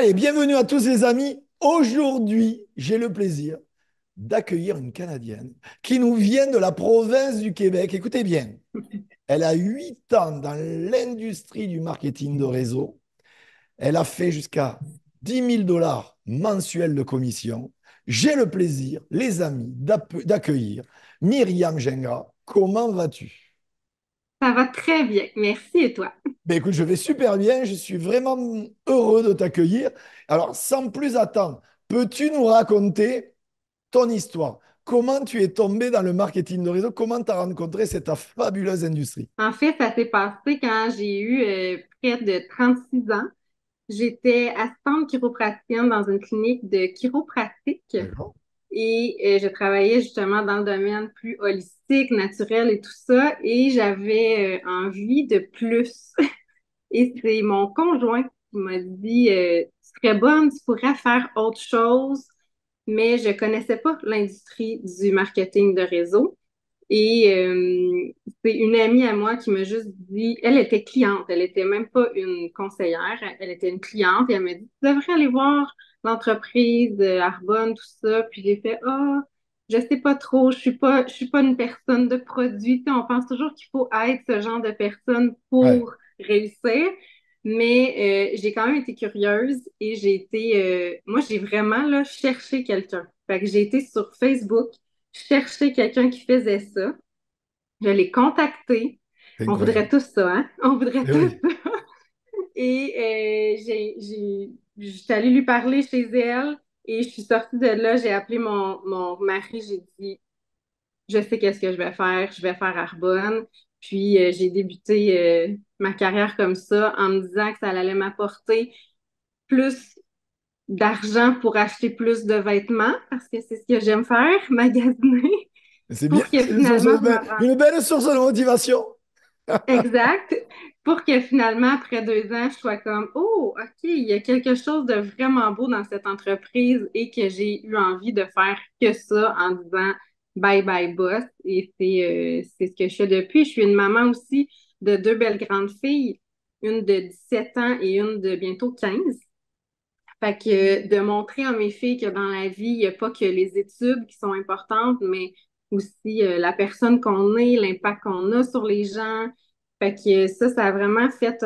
Allez, bienvenue à tous les amis. Aujourd'hui, j'ai le plaisir d'accueillir une Canadienne qui nous vient de la province du Québec. Écoutez bien, elle a 8 ans dans l'industrie du marketing de réseau. Elle a fait jusqu'à $10 000 mensuels de commission. J'ai le plaisir, les amis, d'accueillir Myriam Gingras. Comment vas-tu? Ça va très bien, merci et toi? Ben écoute, je vais super bien, je suis vraiment heureux de t'accueillir. Alors, sans plus attendre, peux-tu nous raconter ton histoire? Comment tu es tombée dans le marketing de réseau? Comment tu as rencontré cette fabuleuse industrie? En fait, ça s'est passé quand j'ai eu près de 36 ans. J'étais assistante chiropratienne dans une clinique de chiropratique. Et je travaillais justement dans le domaine plus holistique, naturel et tout ça. Et j'avais envie de plus. Et c'est mon conjoint qui m'a dit « Tu serais bonne, tu pourrais faire autre chose ». Mais je connaissais pas l'industrie du marketing de réseau. Et c'est une amie à moi qui m'a juste dit, elle était cliente, elle était même pas une conseillère, elle était une cliente, et elle m'a dit, tu devrais aller voir l'entreprise Arbonne, tout ça. Puis j'ai fait, je sais pas trop, je suis pas une personne de produit. Tu sais, on pense toujours qu'il faut être ce genre de personne pour réussir. Mais j'ai quand même été curieuse et j'ai été... moi, j'ai vraiment là, cherché quelqu'un. Fait que j'ai été sur Facebook, chercher quelqu'un qui faisait ça. Je l'ai contacté. On voudrait tous ça, hein? On voudrait tous ça. Et j'étais allée lui parler chez elle et je suis sortie de là. J'ai appelé mon mari. J'ai dit, je sais qu'est-ce que je vais faire. Je vais faire Arbonne. Puis, j'ai débuté ma carrière comme ça en me disant que ça allait m'apporter plus d'argent pour acheter plus de vêtements parce que c'est ce que j'aime faire, magasiner. C'est bien, c'est une belle source de motivation. Exact. Pour que finalement, après 2 ans, je sois comme « Oh, OK, il y a quelque chose de vraiment beau dans cette entreprise et que j'ai eu envie de faire que ça en disant « Bye bye boss » et c'est ce que je fais depuis. Je suis une maman aussi de 2 belles grandes filles, une de 17 ans et une de bientôt 15. Fait que de montrer à mes filles que dans la vie, il n'y a pas que les études qui sont importantes, mais aussi la personne qu'on est, l'impact qu'on a sur les gens. Fait que ça a vraiment fait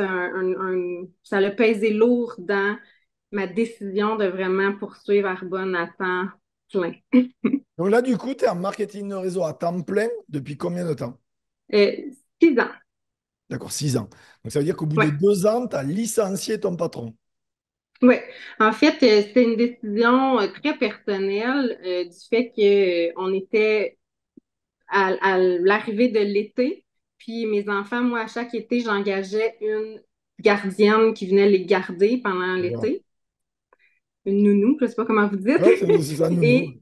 ça l'a pesé lourd dans ma décision de vraiment poursuivre Arbonne à temps plein. Donc là, du coup, tu es en marketing de réseau à temps plein depuis combien de temps? 6 ans. D'accord, 6 ans. Donc, ça veut dire qu'au bout de 2 ans, tu as licencié ton patron. Oui. En fait, c'était une décision très personnelle du fait qu'on était à l'arrivée de l'été. Puis mes enfants, moi, à chaque été, j'engageais une gardienne qui venait les garder pendant l'été. Une nounou, je ne sais pas comment vous dites. Oui, c'est ça, nounou.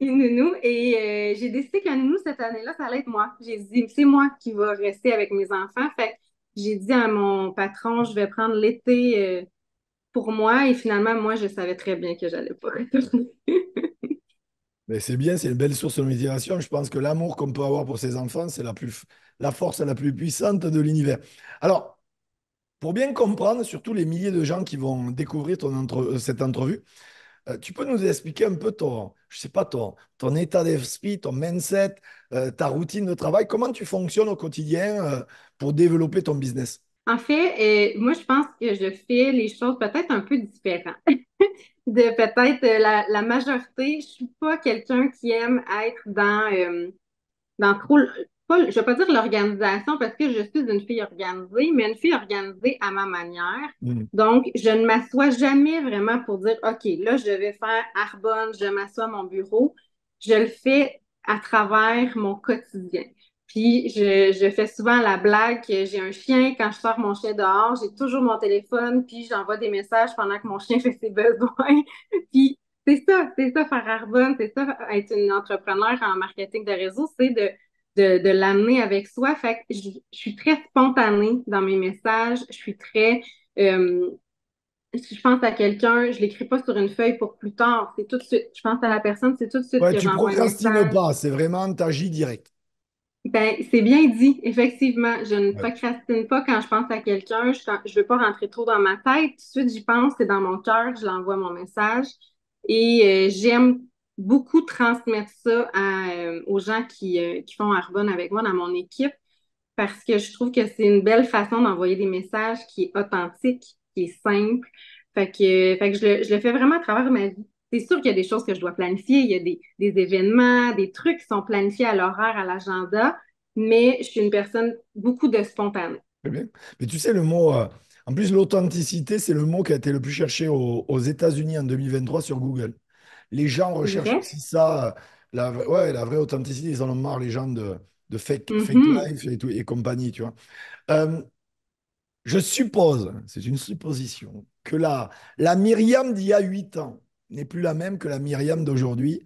Une nounou. Et j'ai décidé qu'un nounou, cette année-là, ça allait être moi. J'ai dit, c'est moi qui va rester avec mes enfants. Fait que j'ai dit à mon patron, je vais prendre l'été pour moi. Et finalement, moi, je savais très bien que j'allais pas retourner. Mais c'est bien, c'est une belle source de motivation. Je pense que l'amour qu'on peut avoir pour ses enfants, c'est la force la plus puissante de l'univers. Alors, pour bien comprendre, surtout les milliers de gens qui vont découvrir cette entrevue, tu peux nous expliquer un peu ton état d'esprit, ton mindset, ta routine de travail. Comment tu fonctionnes au quotidien pour développer ton business? En fait, moi, je pense que je fais les choses peut-être un peu différentes de peut-être la majorité. Je ne suis pas quelqu'un qui aime être dans trop... Je ne vais pas dire l'organisation parce que je suis une fille organisée, mais une fille organisée à ma manière. Donc, je ne m'assois jamais vraiment pour dire « OK, là, je vais faire Arbonne, je m'assois à mon bureau. » Je le fais à travers mon quotidien. Puis, je fais souvent la blague que j'ai un chien. Quand je sors mon chien dehors, j'ai toujours mon téléphone, puis j'envoie des messages pendant que mon chien fait ses besoins. Puis, c'est ça faire Arbonne, c'est ça être une entrepreneur en marketing de réseau, c'est de l'amener avec soi. Fait que je suis très spontanée dans mes messages. Je suis très... si je pense à quelqu'un, je ne l'écris pas sur une feuille pour plus tard. C'est tout de suite. Je pense à la personne, c'est tout de suite que j'envoie un message. Tu ne procrastines pas. C'est vraiment, tu agis direct. Ben, c'est bien dit, effectivement. Je ne procrastine pas quand je pense à quelqu'un. Je veux pas rentrer trop dans ma tête. Tout de suite, j'y pense, c'est dans mon cœur, je l'envoie mon message. Et j'aime beaucoup transmettre ça aux gens qui font Arbonne avec moi dans mon équipe, parce que je trouve que c'est une belle façon d'envoyer des messages qui est authentique, qui est simple. Fait que je le fais vraiment à travers ma vie. C'est sûr qu'il y a des choses que je dois planifier, il y a des événements, des trucs qui sont planifiés à l'horaire, à l'agenda, mais je suis une personne beaucoup de spontanée. Très bien. Mais tu sais, le mot, en plus, l'authenticité, c'est le mot qui a été le plus cherché aux États-Unis en 2023 sur Google. Les gens recherchent aussi ça, la vraie authenticité, ils en ont marre, les gens de fake life et tout, et compagnie, tu vois. Je suppose, c'est une supposition, que la Myriam d'il y a 8 ans n'est plus la même que la Myriam d'aujourd'hui.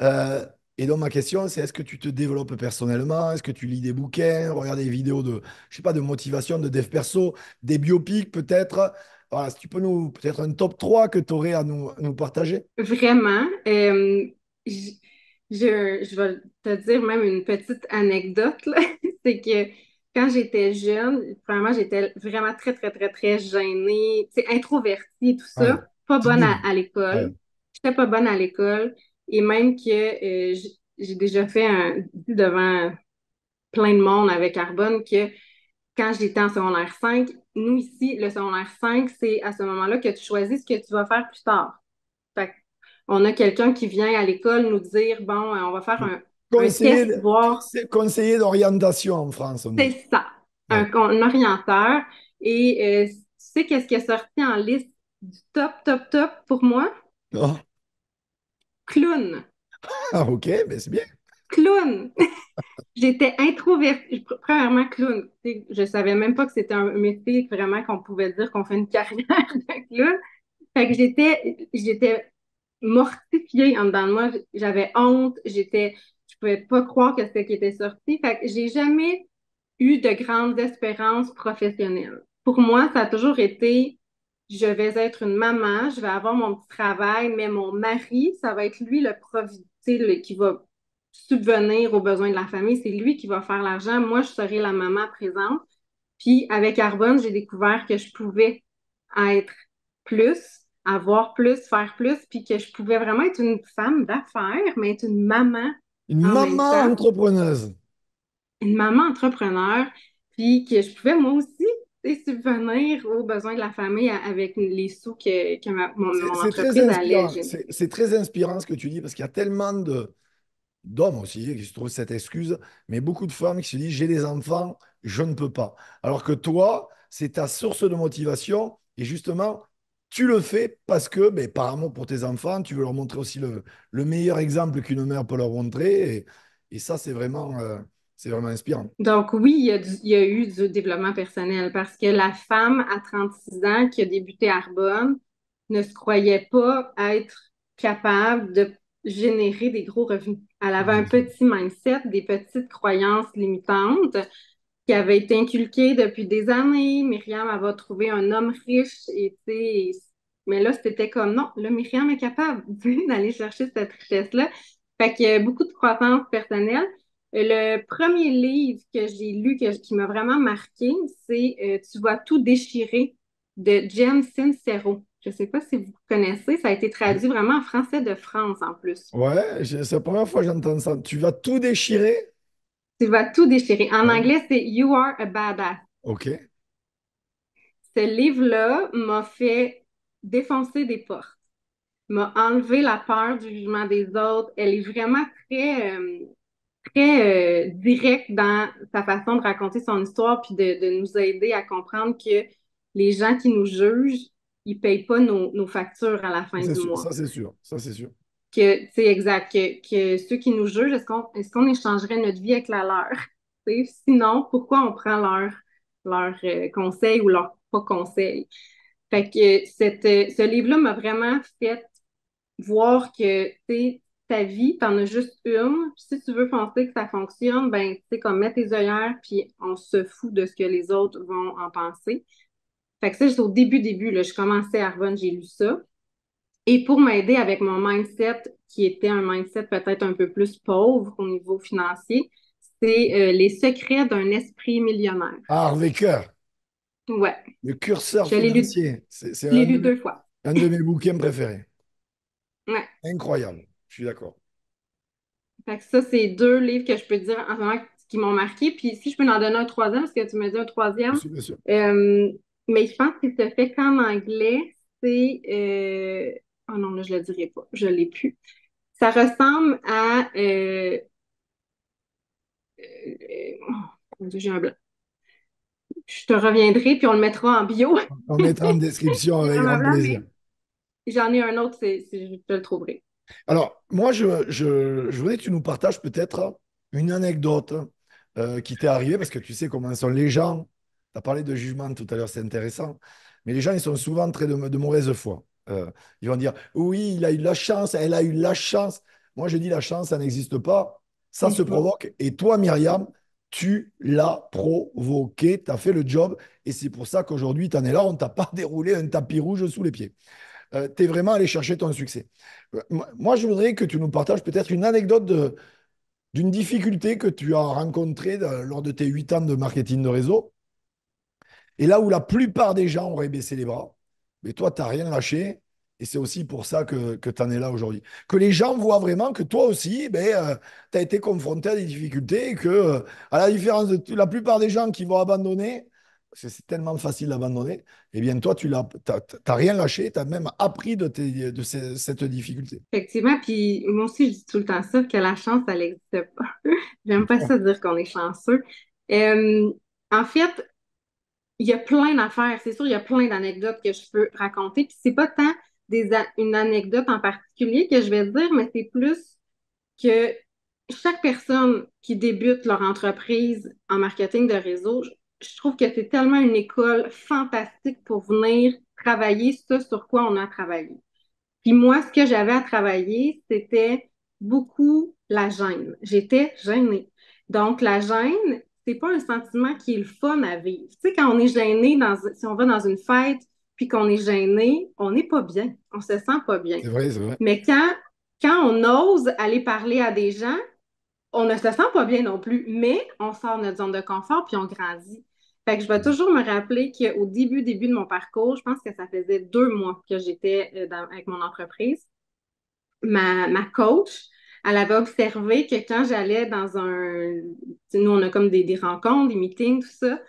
Et donc, ma question, c'est est-ce que tu te développes personnellement? Est-ce que tu lis des bouquins, regardes des vidéos de motivation, de dev perso, des biopics peut-être? Voilà, si tu peux nous, peut-être un top 3 que tu aurais à nous partager. Vraiment. Je vais te dire même une petite anecdote, là. C'est que quand j'étais jeune, premièrement, j'étais vraiment très, très, très, très gênée, introvertie et tout ça. Ouais. Pas bonne à l'école. Ouais. J'étais pas bonne à l'école. Et même que j'ai déjà fait devant plein de monde avec Arbonne que quand j'étais en secondaire 5, nous ici, le secondaire 5, c'est à ce moment-là que tu choisis ce que tu vas faire plus tard. Fait qu'on a quelqu'un qui vient à l'école nous dire, bon, on va faire un test, voir... C'est conseiller d'orientation en France. C'est ça. Ouais. Un orienteur. Et tu sais qu'est-ce qui est sorti en liste du top pour moi? Oh. Clown. Ah, OK, mais c'est bien. Clown. J'étais introvertie. Premièrement, clown. Je savais même pas que c'était un métier vraiment qu'on pouvait dire qu'on fait une carrière de clown. Fait que j'étais mortifiée en dedans de moi. J'avais honte. Je pouvais pas croire que c'était qui était sorti. Fait que j'ai jamais eu de grandes espérances professionnelles. Pour moi, ça a toujours été... Je vais être une maman, je vais avoir mon petit travail, mais mon mari, ça va être lui qui va subvenir aux besoins de la famille. C'est lui qui va faire l'argent. Moi, je serai la maman présente. Puis avec Arbonne, j'ai découvert que je pouvais être plus, avoir plus, faire plus, puis que je pouvais vraiment être une femme d'affaires, mais être une maman. Une maman entrepreneuse. Une maman entrepreneur, puis que je pouvais moi aussi subvenir aux besoins de la famille avec les sous que mon entreprise allège. C'est très inspirant ce que tu dis, parce qu'il y a tellement d'hommes aussi qui se trouvent cette excuse, mais beaucoup de femmes qui se disent « j'ai des enfants, je ne peux pas ». Alors que toi, c'est ta source de motivation et justement, tu le fais parce que, par amour pour tes enfants, tu veux leur montrer aussi le meilleur exemple qu'une mère peut leur montrer et ça, c'est vraiment… C'est vraiment inspirant. Donc oui, il y a eu du développement personnel parce que la femme à 36 ans qui a débuté Arbonne ne se croyait pas être capable de générer des gros revenus. Elle avait un petit mindset, des petites croyances limitantes qui avaient été inculquées depuis des années. Myriam, elle va trouver un homme riche. Mais là, c'était comme non, là, Myriam est capable d'aller chercher cette richesse-là. Fait qu'il y a beaucoup de croissance personnelle. Le premier livre que j'ai lu qui m'a vraiment marqué, c'est Tu vas tout déchirer de Jen Sincero. Je ne sais pas si vous connaissez, ça a été traduit vraiment en français de France en plus. Ouais, c'est la première fois que j'entends ça. Tu vas tout déchirer? Tu vas tout déchirer. En anglais, c'est You are a badass. OK. Ce livre-là m'a fait défoncer des portes, m'a enlevé la peur du jugement des autres. Elle est vraiment très... très direct dans sa façon de raconter son histoire puis de nous aider à comprendre que les gens qui nous jugent, ils ne payent pas nos factures à la fin du mois. Ça, c'est sûr. Ça, c'est sûr. C'est exact. Que ceux qui nous jugent, est-ce qu'on échangerait notre vie avec la leur? T'sais? Sinon, pourquoi on prend leur conseil ou leur pas conseil? Fait que ce livre-là m'a vraiment fait voir que, ta vie, t'en as juste une. Puis si tu veux penser que ça fonctionne, c'est comme mettre tes œillères, puis on se fout de ce que les autres vont en penser. Fait que ça, j'étais au début, là, je commençais à Arbonne, j'ai lu ça. Et pour m'aider avec mon mindset, qui était un mindset peut-être un peu plus pauvre au niveau financier, C'est Les secrets d'un esprit millionnaire. Harv Eker. Ouais. Le curseur financier. Je l'ai lu 2 fois. Un de mes bouquins préférés. Ouais. Incroyable. Je suis d'accord. Fait que ça, c'est 2 livres que je peux dire en ce moment qui m'ont marqué. Puis si je peux en donner un 3e, parce que tu me dis un 3e. Bien sûr, bien sûr. Mais je pense qu'il se fait qu'en anglais, c'est... Oh non, là, je ne le dirai pas. Je ne l'ai plus. Ça ressemble à... Oh, j'ai un blanc. Je te reviendrai, puis on le mettra en bio. On le mettra en description avec grand plaisir. J'en ai un autre, si je le trouverai. Alors, moi, je voudrais que tu nous partages peut-être une anecdote qui t'est arrivée, parce que tu sais comment sont les gens. Tu as parlé de jugement tout à l'heure, c'est intéressant. Mais les gens, ils sont souvent très de mauvaise foi. Ils vont dire, oui, il a eu la chance, elle a eu la chance. Moi, je dis la chance, ça n'existe pas. Ça se provoque. Et toi, Myriam, tu l'as provoqué, tu as fait le job. Et c'est pour ça qu'aujourd'hui, tu en es là. On ne t'a pas déroulé un tapis rouge sous les pieds. Tu es vraiment allé chercher ton succès. Moi, je voudrais que tu nous partages peut-être une anecdote d'une difficulté que tu as rencontrée lors de tes 8 ans de marketing de réseau. Et là où la plupart des gens auraient baissé les bras, mais toi, tu n'as rien lâché. Et c'est aussi pour ça que tu en es là aujourd'hui. Que les gens voient vraiment que toi aussi, tu as été confronté à des difficultés et que, à la différence de la plupart des gens qui vont abandonner, parce que c'est tellement facile d'abandonner, eh bien, toi, tu n'as rien lâché, tu as même appris de cette difficulté. Effectivement, puis moi aussi, je dis tout le temps ça, que la chance, elle n'existe pas. J'aime pas ça dire qu'on est chanceux. En fait, il y a plein d'affaires. C'est sûr, il y a plein d'anecdotes que je peux raconter, puis c'est pas tant... une anecdote en particulier que je vais dire, mais c'est plus que chaque personne qui débute leur entreprise en marketing de réseau, je trouve que c'est tellement une école fantastique pour venir travailler ce sur quoi on a travaillé. Puis moi, ce que j'avais à travailler, c'était beaucoup la gêne. J'étais gênée. Donc, la gêne, c'est pas un sentiment qui est le fun à vivre. Tu sais, quand on est gêné, si on va dans une fête, puis qu'on est gêné, on n'est pas bien. On se sent pas bien. C'est vrai, c'est vrai. Mais quand on ose aller parler à des gens, on ne se sent pas bien non plus, mais on sort de notre zone de confort puis on grandit. Fait que je vais toujours me rappeler qu'au début de mon parcours, je pense que ça faisait 2 mois que j'étais avec mon entreprise. Ma coach, elle avait observé que quand j'allais dans nous, on a comme des rencontres, des meetings, tout ça,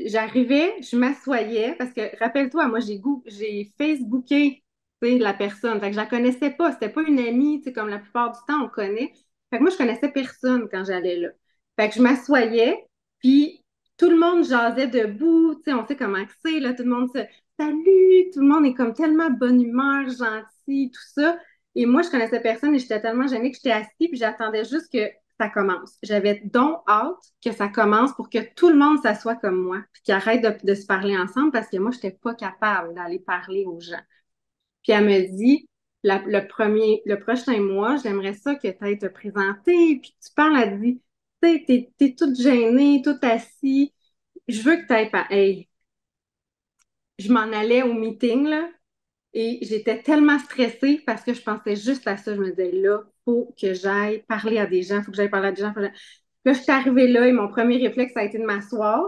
j'arrivais, je m'assoyais, parce que, rappelle-toi, moi, j'ai Facebooké la personne. Fait que je la connaissais pas. C'était pas une amie, comme la plupart du temps, on connaît. Fait que moi, je connaissais personne quand j'allais là. Fait que je m'assoyais, puis tout le monde jasait debout. On sait comment c'est, là. Tout le monde se salue, tout le monde est comme tellement bonne humeur, gentil, tout ça. Et moi, je connaissais personne et j'étais tellement gênée que j'étais assise, puis j'attendais juste que ça commence. J'avais donc hâte que ça commence pour que tout le monde s'assoie comme moi puis qu'ils arrêtent de se parler ensemble parce que moi, je n'étais pas capable d'aller parler aux gens. Puis elle me dit, le prochain mois, j'aimerais ça que tu ailles te présenter puis tu parles, elle dit, tu sais, t'es toute gênée, toute assise. Je veux que tu ailles parler. Hey, je m'en allais au meeting, là, et j'étais tellement stressée parce que je pensais juste à ça. Je me disais, là, faut que j'aille parler à des gens, faut que j'aille parler à des gens. Là, je suis arrivée là et mon premier réflexe, ça a été de m'asseoir.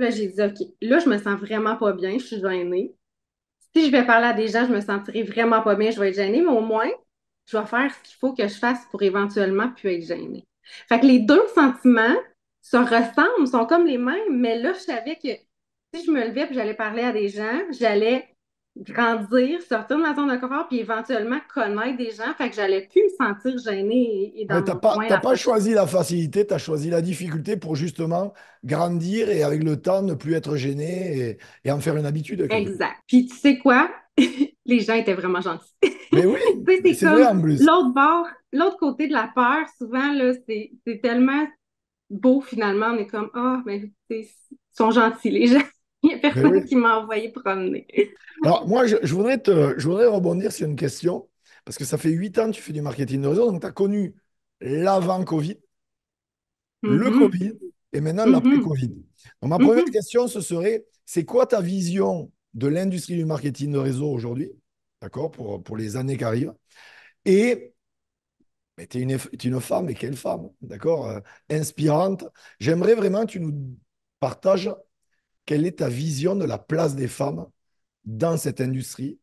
Là, j'ai dit, OK, là, je me sens vraiment pas bien, je suis gênée. Si je vais parler à des gens, je me sentirai vraiment pas bien, je vais être gênée, mais au moins, je vais faire ce qu'il faut que je fasse pour éventuellement plus être gênée. Fait que les 2 sentiments se ressemblent, sont comme les mêmes, mais là, je savais que si je me levais et j'allais parler à des gens, j'allais grandir, sortir de ma zone de confort, puis éventuellement connaître des gens. Fait que j'allais plus me sentir gênée. Tu n'as pas choisi la facilité, tu as choisi la difficulté pour justement grandir et avec le temps, ne plus être gênée et en faire une habitude. Exact. Puis tu sais quoi? Les gens étaient vraiment gentils. Mais oui, c'est vrai en plus. L'autre côté de la peur, souvent, là, c'est tellement beau finalement. On est comme, ils sont gentils les gens. Il n'y a personne qui m'a envoyé promener. Alors, moi, je voudrais rebondir sur une question, parce que ça fait 8 ans que tu fais du marketing de réseau, donc tu as connu l'avant-Covid, le Covid, et maintenant l'après-Covid. Donc, ma première question, ce serait, c'est quoi ta vision de l'industrie du marketing de réseau aujourd'hui, d'accord, pour les années qui arrivent? Et Mais t'es une femme, et quelle femme, d'accord? Inspirante. J'aimerais vraiment que tu nous partages quelle est ta vision de la place des femmes dans cette industrie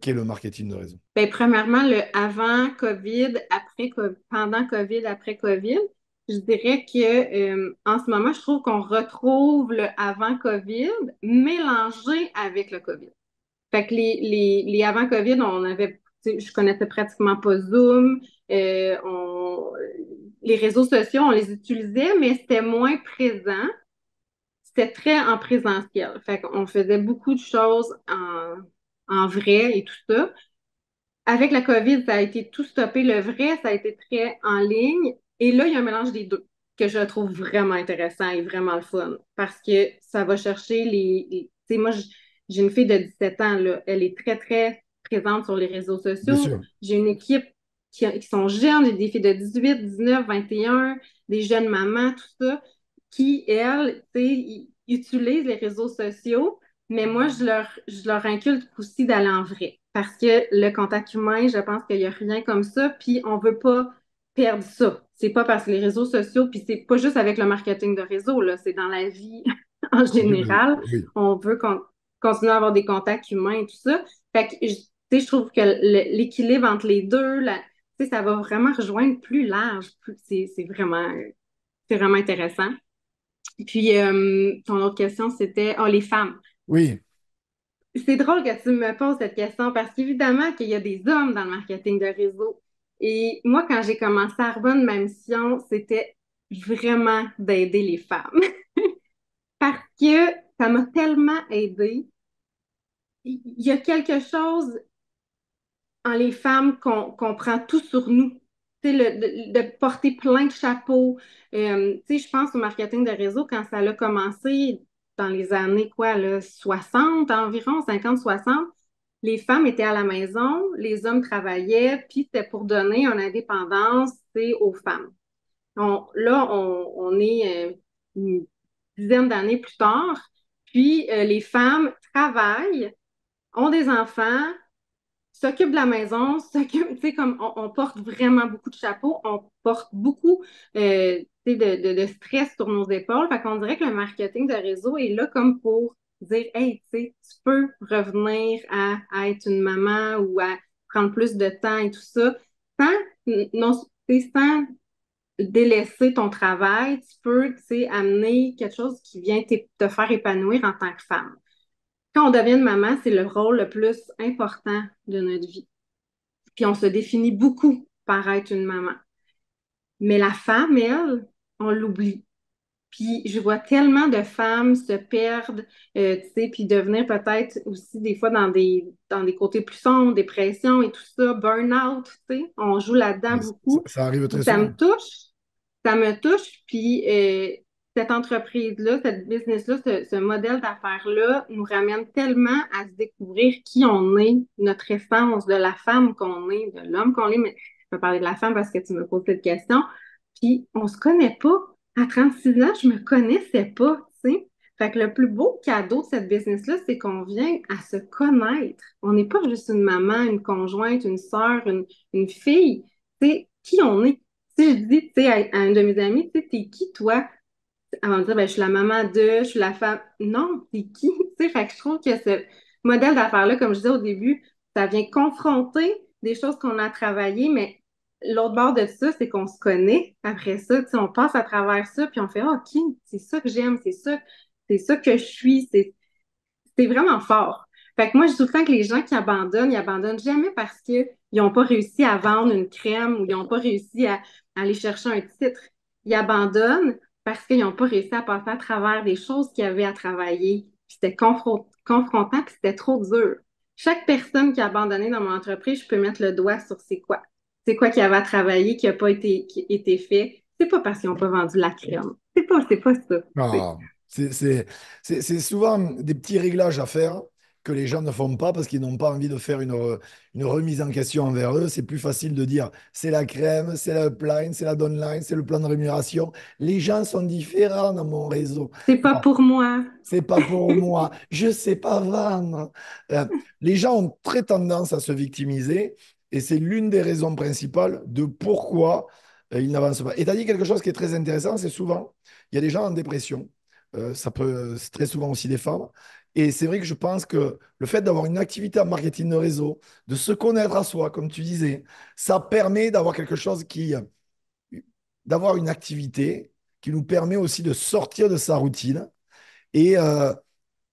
qu'est le marketing de réseau. Bien, premièrement, le avant COVID, après COVID, pendant COVID, après COVID, je dirais qu'en ce moment, je trouve qu'on retrouve le avant COVID mélangé avec le COVID. Fait que les avant COVID, on avait, je connaissais pratiquement pas Zoom, les réseaux sociaux, on les utilisait, mais c'était moins présent. C'était très en présentiel. Fait qu'on faisait beaucoup de choses en vrai et tout ça. Avec la COVID, ça a été tout stoppé. Le vrai, ça a été très en ligne. Et là, il y a un mélange des deux que je trouve vraiment intéressant et vraiment le fun. Parce que ça va chercher les... Tu sais, moi, j'ai une fille de 17 ans, là. Elle est très, très présente sur les réseaux sociaux. J'ai une équipe qui sont jeunes. J'ai des filles de 18, 19, 21, des jeunes mamans, tout ça, qui, elles, tu sais, utilisent les réseaux sociaux. Mais moi, je leur inculque aussi d'aller en vrai. Parce que le contact humain, je pense qu'il n'y a rien comme ça. Puis on ne veut pas perdre ça. C'est pas parce que les réseaux sociaux, puis c'est pas juste avec le marketing de réseau, là, c'est dans la vie en général. Oui. On veut continuer à avoir des contacts humains et tout ça. Fait que, tu sais, je trouve que l'équilibre entre les deux, tu sais, ça va vraiment rejoindre plus large. C'est vraiment intéressant. Puis, ton autre question, c'était, les femmes. Oui. C'est drôle que tu me poses cette question parce qu'évidemment qu'il y a des hommes dans le marketing de réseau. Et moi, quand j'ai commencé à Arbonne, ma mission, c'était vraiment d'aider les femmes. Parce que ça m'a tellement aidée. Il y a quelque chose en les femmes qu'on prend tout sur nous. De porter plein de chapeaux. Je pense au marketing de réseau, quand ça a commencé dans les années 60 environ, 50-60, les femmes étaient à la maison, les hommes travaillaient, puis c'était pour donner une indépendance aux femmes. On est une dizaine d'années plus tard, puis les femmes travaillent, ont des enfants, s'occupent de la maison, s'occupent, tu sais, comme on porte vraiment beaucoup de chapeaux, on porte beaucoup de stress sur nos épaules. Fait qu'on dirait que le marketing de réseau est là comme pour dire « Hey, tu sais, tu peux revenir à être une maman ou à prendre plus de temps et tout ça. Sans délaisser ton travail, tu peux, tu sais, amener quelque chose qui vient te faire épanouir en tant que femme. » Quand on devient une maman, c'est le rôle le plus important de notre vie. Puis on se définit beaucoup par être une maman. Mais la femme, elle, on l'oublie. Puis je vois tellement de femmes se perdre, puis devenir peut-être aussi des fois dans des côtés plus sombres, dépression et tout ça, burn-out, tu sais. On joue là-dedans beaucoup. Ça arrive très souvent. Ça me touche, puis... cette entreprise-là, cette business-là, ce modèle d'affaires-là nous ramène tellement à se découvrir qui on est, notre essence, de la femme qu'on est, de l'homme qu'on est. Mais je vais parler de la femme parce que tu me poses cette question. Puis, on se connaît pas. À 36 ans, je me connaissais pas, tu sais. Fait que le plus beau cadeau de cette business-là, c'est qu'on vient à se connaître. On n'est pas juste une maman, une conjointe, une sœur, une fille. Tu sais, qui on est. Tu sais, je dis, tu sais, à une de mes amies, tu sais, t'es qui, toi? Avant de dire, je suis la maman de, je suis la femme. Non, c'est qui? Fait que je trouve que ce modèle d'affaires-là, comme je disais au début, ça vient confronter des choses qu'on a travaillées, mais l'autre bord de ça, c'est qu'on se connaît. Après ça, on passe à travers ça, puis on fait, OK, c'est ça que j'aime, c'est ça que je suis. C'est vraiment fort. Fait que moi, je dis tout le temps que les gens qui abandonnent, ils abandonnent jamais parce qu'ils n'ont pas réussi à vendre une crème ou ils n'ont pas réussi à aller chercher un titre. Ils abandonnent parce qu'ils n'ont pas réussi à passer à travers des choses qu'ils avaient à travailler. Puis c'était confrontant, puis c'était trop dur. Chaque personne qui a abandonné dans mon entreprise, je peux mettre le doigt sur c'est quoi. C'est quoi qu'il y avait à travailler, qui n'a pas été fait. C'est pas parce qu'ils n'ont pas vendu la crème. C'est pas ça. Ah, c'est souvent des petits réglages à faire que les gens ne font pas parce qu'ils n'ont pas envie de faire une remise en question envers eux. C'est plus facile de dire c'est la crème, c'est la upline, c'est la downline, c'est le plan de rémunération. Les gens sont différents dans mon réseau. C'est pas pour moi. C'est pas pour moi. Je sais pas vendre. Les gens ont très tendance à se victimiser Et c'est l'une des raisons principales de pourquoi ils n'avancent pas. Et tu as dit quelque chose qui est très intéressant, c'est souvent, il y a des gens en dépression, c'est très souvent aussi des femmes. Et c'est vrai que je pense que le fait d'avoir une activité en marketing de réseau, de se connaître à soi, comme tu disais, ça permet d'avoir quelque chose qui... d'avoir une activité qui nous permet aussi de sortir de sa routine. Et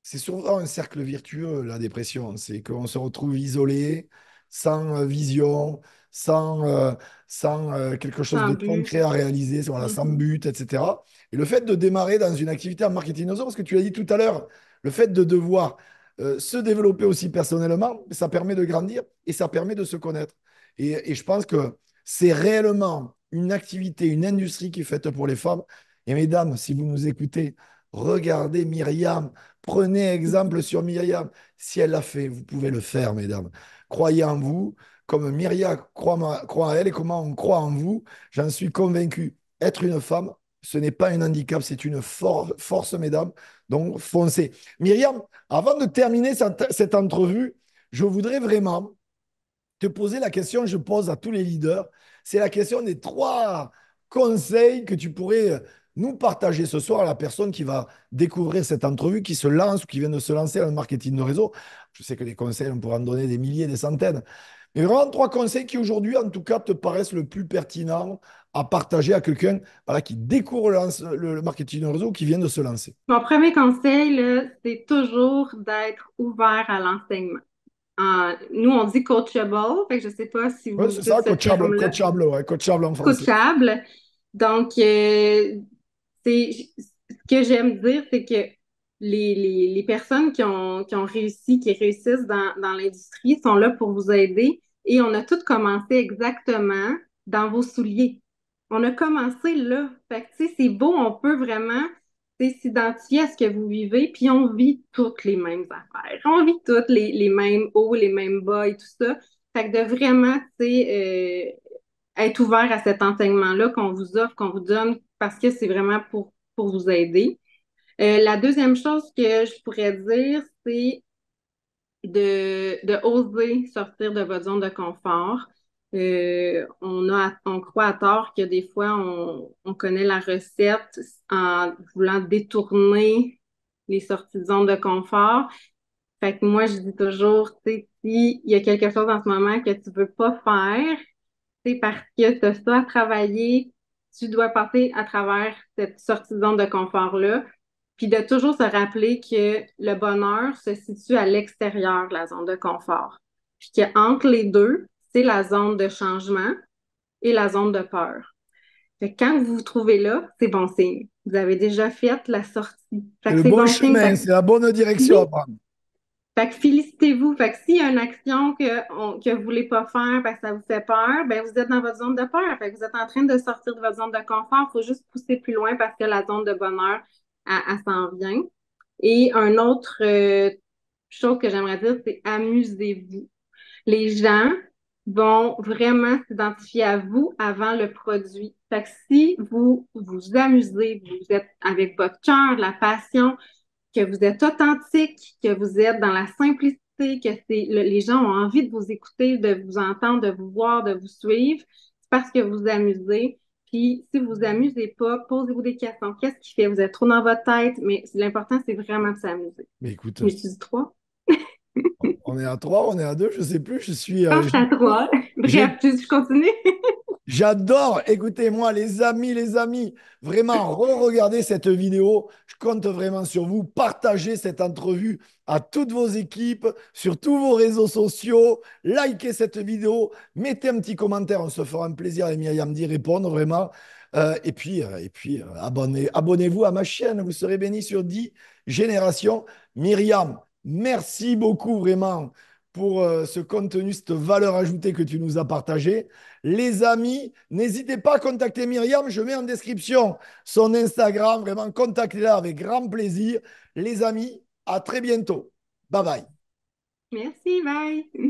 c'est souvent un cercle vertueux, la dépression. C'est qu'on se retrouve isolé, sans vision, sans quelque chose de concret à réaliser, voilà, sans but, etc. Et le fait de démarrer dans une activité en marketing réseau, parce que tu l'as dit tout à l'heure, le fait de devoir se développer aussi personnellement, ça permet de grandir et ça permet de se connaître. Et je pense que c'est réellement une activité, une industrie qui est faite pour les femmes. Et mesdames, si vous nous écoutez, regardez Myriam, prenez exemple sur Myriam. Si elle l'a fait, vous pouvez le faire, mesdames. Croyez en vous, comme Myriam croit en elle et comment on croit en vous. J'en suis convaincu. Être une femme, ce n'est pas un handicap, c'est une force, mesdames. Donc, foncez. Myriam, avant de terminer cette entrevue, je voudrais vraiment te poser la question que je pose à tous les leaders. C'est la question des 3 conseils que tu pourrais nous partager ce soir à la personne qui va découvrir cette entrevue, qui se lance ou qui vient de se lancer dans le marketing de réseau. Je sais que les conseils, on pourra en donner des milliers, des centaines. Mais vraiment 3 conseils qui aujourd'hui, en tout cas, te paraissent le plus pertinent à partager à quelqu'un qui découvre le marketing de réseau, qui vient de se lancer. Mon premier conseil, c'est toujours d'être ouvert à l'enseignement. Nous, on dit coachable, fait que je ne sais pas si vous... Oui, c'est ça, coachable, ouais, coachable en français. Coachable. Donc, ce que j'aime dire, c'est que les personnes qui ont réussi, qui réussissent dans l'industrie sont là pour vous aider et on a toutes commencé exactement dans vos souliers. On a commencé là. Fait que, tu sais, c'est beau, on peut vraiment... s'identifier à ce que vous vivez, puis on vit toutes les mêmes affaires. On vit toutes les mêmes hauts, les mêmes bas et tout ça. Fait que de vraiment, être ouvert à cet enseignement-là qu'on vous offre, qu'on vous donne, parce que c'est vraiment pour vous aider. La deuxième chose que je pourrais dire, c'est de oser sortir de votre zone de confort. On croit à tort que des fois, on connaît la recette en voulant détourner les sorties de zone de confort. Fait que moi, je dis toujours, s'il y a quelque chose en ce moment que tu ne veux pas faire, c'est parce que tu as ça à travailler, tu dois passer à travers cette sortie de zone de confort-là. Puis de toujours se rappeler que le bonheur se situe à l'extérieur de la zone de confort. Puis qu'entre les deux, c'est la zone de changement et la zone de peur. Fait que quand vous vous trouvez là, c'est bon signe. Vous avez déjà fait la sortie. C'est le bon chemin, c'est la bonne direction à prendre. Fait que félicitez-vous. Fait que s'il y a une action que vous ne voulez pas faire parce que ça vous fait peur, bien vous êtes dans votre zone de peur. Fait que vous êtes en train de sortir de votre zone de confort. Il faut juste pousser plus loin parce que la zone de bonheur, elle s'en vient. Et une autre chose que j'aimerais dire, c'est amusez-vous. Les gens vont vraiment s'identifier à vous avant le produit. Fait que si vous vous amusez, vous êtes avec votre cœur, la passion, que vous êtes authentique, que vous êtes dans la simplicité, que les gens ont envie de vous écouter, de vous entendre, de vous voir, de vous suivre, c'est parce que vous vous amusez. Puis si vous vous amusez pas, posez-vous des questions. Qu'est-ce qui fait? Vous êtes trop dans votre tête, mais l'important, c'est vraiment de s'amuser. Mais écoute... Mais tu dis 3. On est à 3, on est à 2, je ne sais plus, je suis... Je suis à 3, bref, je continue. J'adore, écoutez-moi les amis, vraiment re-regardez cette vidéo, je compte vraiment sur vous, partagez cette entrevue à toutes vos équipes, sur tous vos réseaux sociaux, likez cette vidéo, mettez un petit commentaire, on se fera un plaisir à Myriam d'y répondre vraiment. Et puis abonnez-vous à ma chaîne, vous serez bénis sur 10 générations. Myriam, merci beaucoup vraiment pour ce contenu, cette valeur ajoutée que tu nous as partagée. Les amis, n'hésitez pas à contacter Myriam. Je mets en description son Instagram. Vraiment, contactez-la avec grand plaisir. Les amis, à très bientôt. Bye bye. Merci, bye.